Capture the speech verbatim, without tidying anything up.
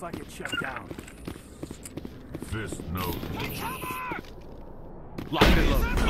Looks like it shut down. Fist note. Lock it up.